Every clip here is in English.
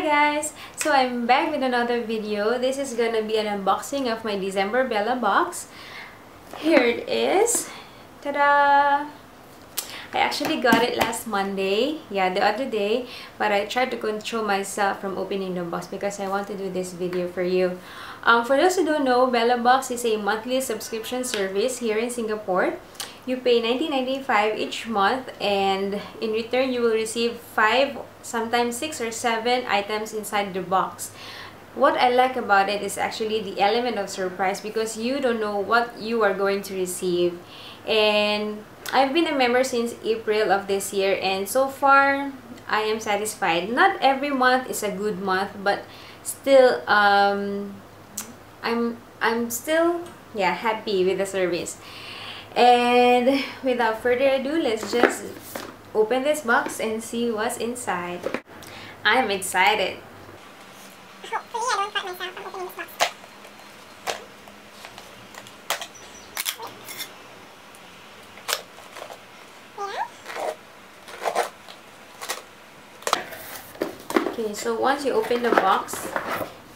Hi guys! So I'm back with another video. This is gonna be an unboxing of my December Bellabox. Here it is. Ta-da! I actually got it last Monday. Yeah, the other day. But I tried to control myself from opening the box because I want to do this video for you. For those who don't know, Bellabox is a monthly subscription service here in Singapore. You pay $19.95 each month, and in return you will receive 5, sometimes 6 or 7 items inside the box. What I like about it is actually the element of surprise, because you don't know what you are going to receive. And I've been a member since April of this year, and so far I am satisfied. Not every month is a good month, but still I'm still happy with the service. And without further ado, let's just open this box and see what's inside. I'm excited. Hopefully I don't fight myself from opening this box. Okay, so once you open the box,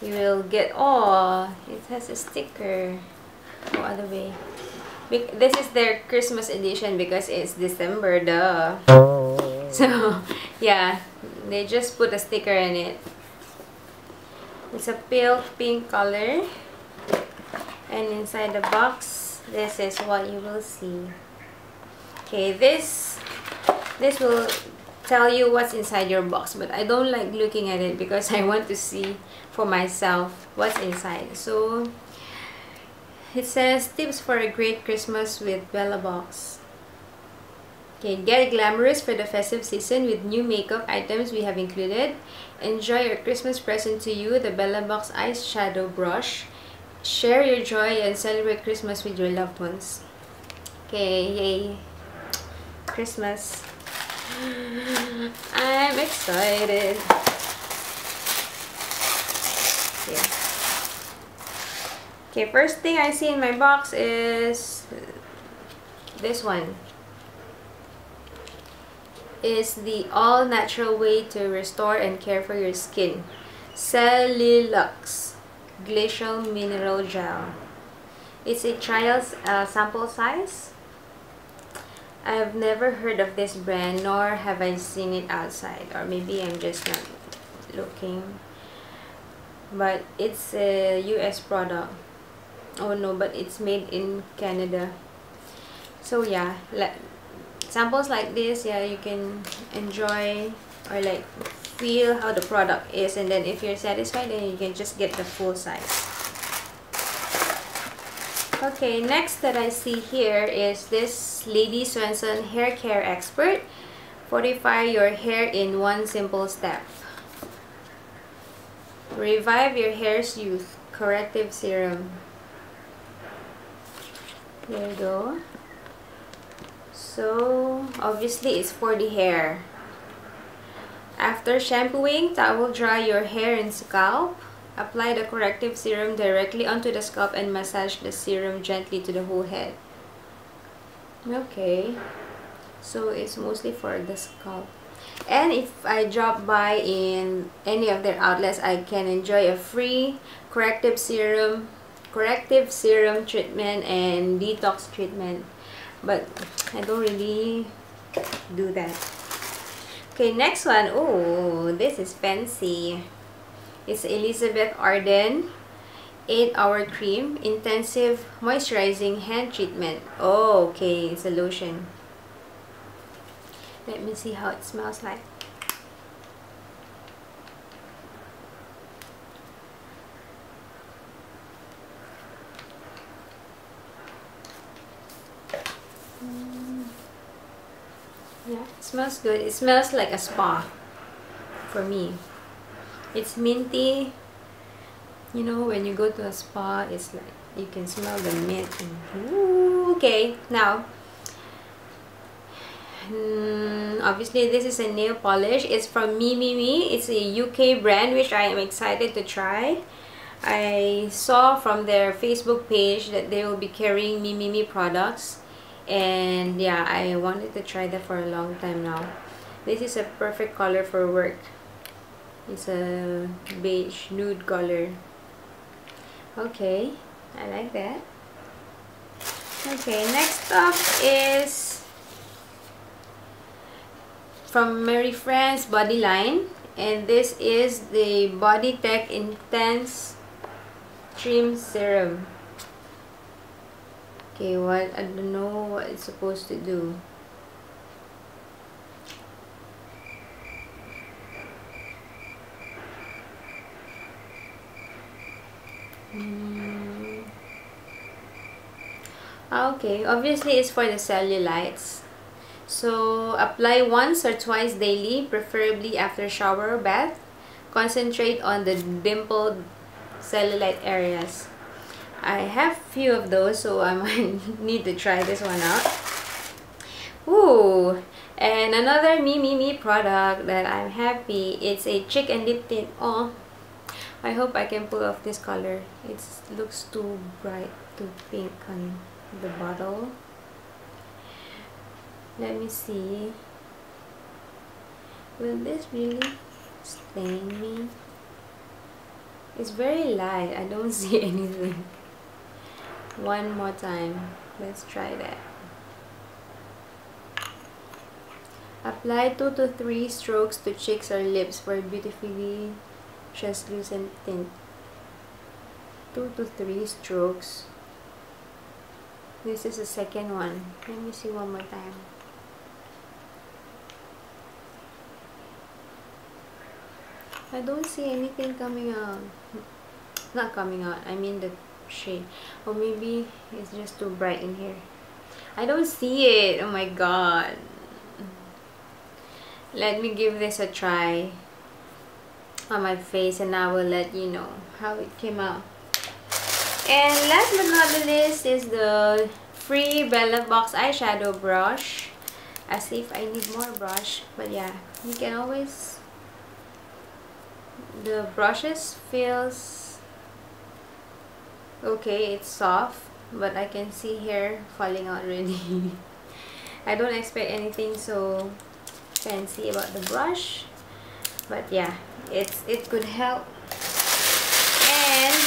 you will get, oh, it has a sticker. Go other way. This is their Christmas edition because it's December, duh. So, yeah, they just put a sticker in it. It's a pale pink color. And inside the box, this is what you will see. Okay, this will tell you what's inside your box. But I don't like looking at it because I want to see for myself what's inside. So, it says, tips for a great Christmas with Bellabox. Okay, get glamorous for the festive season with new makeup items we have included. Enjoy your Christmas present to you, the Bellabox eyeshadow brush. Share your joy and celebrate Christmas with your loved ones. Okay, yay. Christmas. I'm excited. Yeah. Okay, first thing I see in my box is this one. It's the all-natural way to restore and care for your skin. Celilux Glacial Mineral Gel. It's a trial sample size. I've never heard of this brand, nor have I seen it outside. Or maybe I'm just not looking. But it's a US product. Oh no, but it's made in Canada. So yeah, like samples like this, yeah, you can enjoy or like feel how the product is, and then if you're satisfied, then you can just get the full size. Okay, next that I see here is this Lady Swenson Hair Care Expert. Fortify your hair in one simple step. Revive your hair's youth. Corrective serum. There you go. So, obviously it's for the hair. After shampooing, towel dry your hair and scalp. Apply the corrective serum directly onto the scalp and massage the serum gently to the whole head. Okay. So, it's mostly for the scalp. And if I drop by in any of their outlets, I can enjoy a free corrective serum treatment and detox treatment, but I don't really do that. Okay, next one. Oh, this is fancy. It's Elizabeth Arden 8-hour cream intensive moisturizing hand treatment. Oh, okay, it's a lotion. Let me see how it smells like. Yeah, it smells good. It smells like a spa for me. It's minty. You know, when you go to a spa, it's like you can smell the mint. Ooh, okay, now. Obviously this is a nail polish. It's from Mimi Mimi. It's a UK brand which I am excited to try. I saw from their Facebook page that they will be carrying Mimi Mimi products, and yeah, I wanted to try that for a long time now. This is a perfect color for work. It's a beige nude color. Okay, I like that. Okay, next up is from Marie France Bodyline, and this is the Body Tech Intense Trim Serum. Okay, well, I don't know what it's supposed to do. Okay, obviously it's for the cellulites. So, apply once or twice daily, preferably after shower or bath. Concentrate on the dimpled cellulite areas. I have few of those, so I might need to try this one out. Ooh, and another Mimi Mimi product that I'm happy. It's a cheek and lip tint. Oh, I hope I can pull off this color. It looks too bright, too pink on the bottle. Let me see. Will this really stain me? It's very light. I don't see anything. One more time. Let's try that. Apply 2 to 3 strokes to cheeks or lips for a beautifully translucent tint. 2 to 3 strokes. This is the second one. Let me see one more time. I don't see anything coming out. Not coming out, I mean the shade. Or maybe it's just too bright in here. I don't see it. Oh my god. Let me give this a try on my face and I will let you know how it came out. And last but not the least is the free Bellabox eyeshadow brush. As if I need more brush, but yeah, you can always. The brushes feels okay, it's soft, but I can see hair falling out really. I don't expect anything so fancy about the brush, but yeah, it could help. And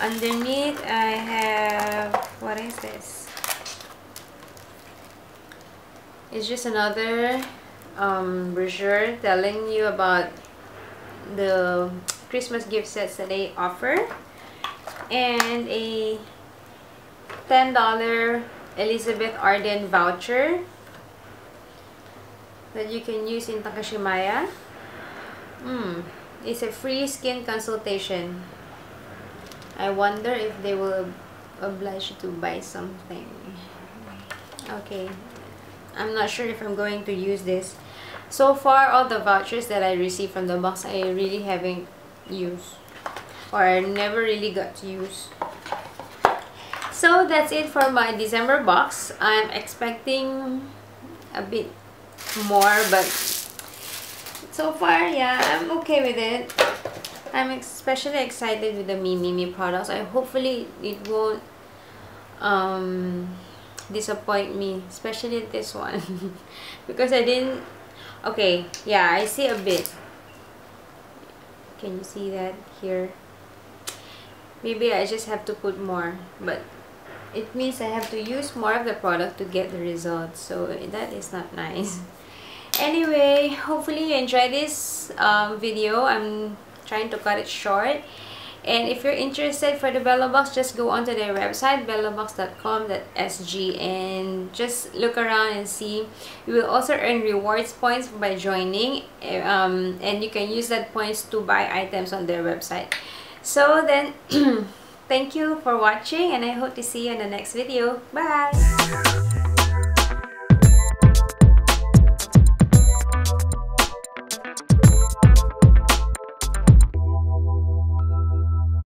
underneath I have, what is this? It's just another brochure telling you about the Christmas gift sets that they offer, and a $10 Elizabeth Arden voucher that you can use in Takashimaya. It's a free skin consultation. I wonder if they will oblige you to buy something. Okay, I'm not sure if I'm going to use this. So far, all the vouchers that I received from the box, I really haven't used, or I never really got to use. So that's it for my December box. I'm expecting a bit more, but so far, yeah, I'm okay with it. I'm especially excited with the Mimi Mimi products. I hopefully it won't disappoint me, especially this one, because I didn't. Okay, yeah, I see a bit. Can you see that here? Maybe I just have to put more, but it means I have to use more of the product to get the results, so that is not nice. Anyway, hopefully you enjoy this video. I'm trying to cut it short. And if you're interested for the Bellabox, just go onto their website, bellabox.com.sg, and just look around and see. You will also earn rewards points by joining, and you can use that points to buy items on their website. So then, thank you for watching, and I hope to see you in the next video. Bye!